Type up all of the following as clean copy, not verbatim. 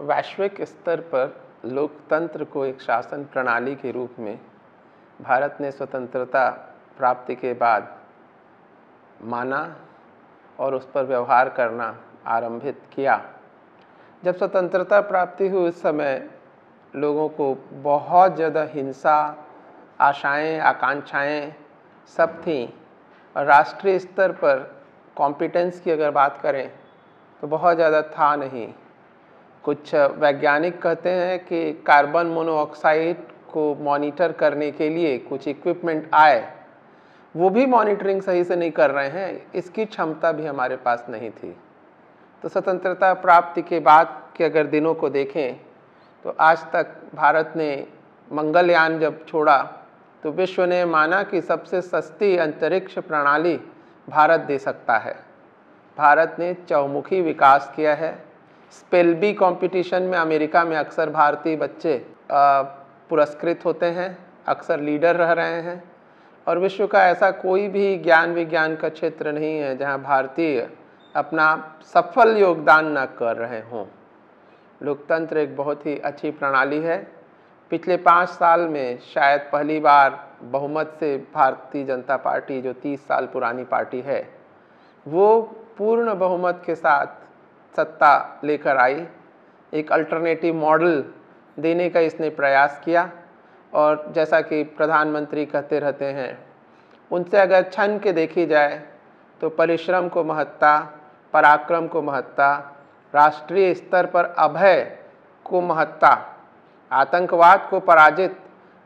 वैश्विक स्तर पर लोकतंत्र को एक शासन प्रणाली के रूप में भारत ने स्वतंत्रता प्राप्ति के बाद माना और उस पर व्यवहार करना आरंभित किया। जब स्वतंत्रता प्राप्ति हुई उस समय लोगों को बहुत ज़्यादा हिंसा, आशाएं, आकांक्षाएं सब थीं और राष्ट्रीय स्तर पर कॉम्पिटेंस की अगर बात करें तो बहुत ज़्यादा था नहीं। कुछ वैज्ञानिक कहते हैं कि कार्बन मोनोऑक्साइड को मॉनिटर करने के लिए कुछ इक्विपमेंट आए, वो भी मॉनिटरिंग सही से नहीं कर रहे हैं, इसकी क्षमता भी हमारे पास नहीं थी। तो स्वतंत्रता प्राप्ति के बाद के अगर दिनों को देखें तो आज तक भारत ने मंगलयान जब छोड़ा तो विश्व ने माना कि सबसे सस्ती अंतरिक्ष प्रणाली भारत दे सकता है। भारत ने चौमुखी विकास किया है। स्पेलबी कंपटीशन में अमेरिका में अक्सर भारतीय बच्चे पुरस्कृत होते हैं, अक्सर लीडर रह रहे हैं और विश्व का ऐसा कोई भी ज्ञान विज्ञान का क्षेत्र नहीं है जहां भारतीय अपना सफल योगदान न कर रहे हों। लोकतंत्र एक बहुत ही अच्छी प्रणाली है। पिछले 5 साल में शायद पहली बार बहुमत से भारतीय जनता पार्टी, जो 30 साल पुरानी पार्टी है, वो पूर्ण बहुमत के साथ सत्ता लेकर आई। एक अल्टरनेटिव मॉडल देने का इसने प्रयास किया और जैसा कि प्रधानमंत्री कहते रहते हैं, उनसे अगर छन के देखी जाए तो परिश्रम को महत्ता, पराक्रम को महत्ता, राष्ट्रीय स्तर पर अभय को महत्ता, आतंकवाद को पराजित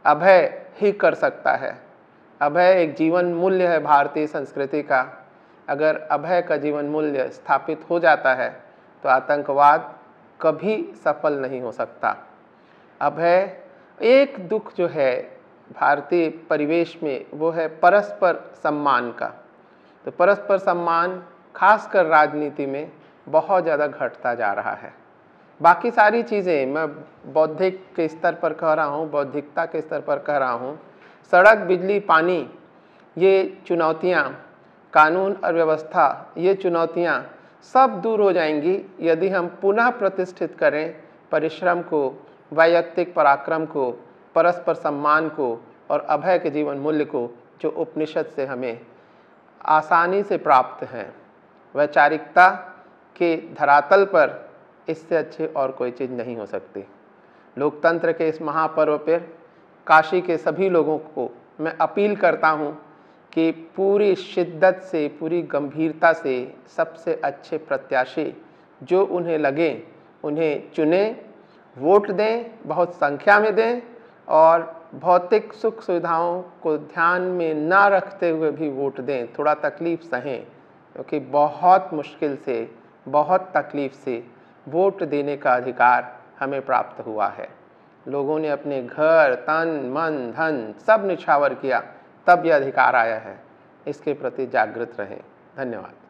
अभय ही कर सकता है। अभय एक जीवन मूल्य है भारतीय संस्कृति का। अगर अभय का जीवन मूल्य स्थापित हो जाता है तो आतंकवाद कभी सफल नहीं हो सकता। अभय एक दुख जो है भारतीय परिवेश में वो है परस्पर सम्मान का। तो परस्पर सम्मान खासकर राजनीति में बहुत ज़्यादा घटता जा रहा है। बाकी सारी चीज़ें मैं बौद्धिक के स्तर पर कह रहा हूँ, बौद्धिकता के स्तर पर कह रहा हूँ। सड़क, बिजली, पानी ये चुनौतियाँ, कानून और व्यवस्था ये चुनौतियाँ सब दूर हो जाएंगी यदि हम पुनः प्रतिष्ठित करें परिश्रम को, वैयक्तिक पराक्रम को, परस्पर सम्मान को और अभय के जीवन मूल्य को, जो उपनिषद से हमें आसानी से प्राप्त हैं। वैचारिकता के धरातल पर इससे अच्छी और कोई चीज़ नहीं हो सकती। लोकतंत्र के इस महापर्व पर काशी के सभी लोगों को मैं अपील करता हूं कि पूरी शिद्दत से, पूरी गंभीरता से सबसे अच्छे प्रत्याशी जो उन्हें लगे उन्हें चुनें, वोट दें, बहुत संख्या में दें और भौतिक सुख सुविधाओं को ध्यान में ना रखते हुए भी वोट दें। थोड़ा तकलीफ सहें, क्योंकि बहुत मुश्किल से, बहुत तकलीफ से वोट देने का अधिकार हमें प्राप्त हुआ है। लोगों ने अपने घर, तन, मन, धन सब निछावर किया तब यह अधिकार आया है। इसके प्रति जागृत रहें। धन्यवाद।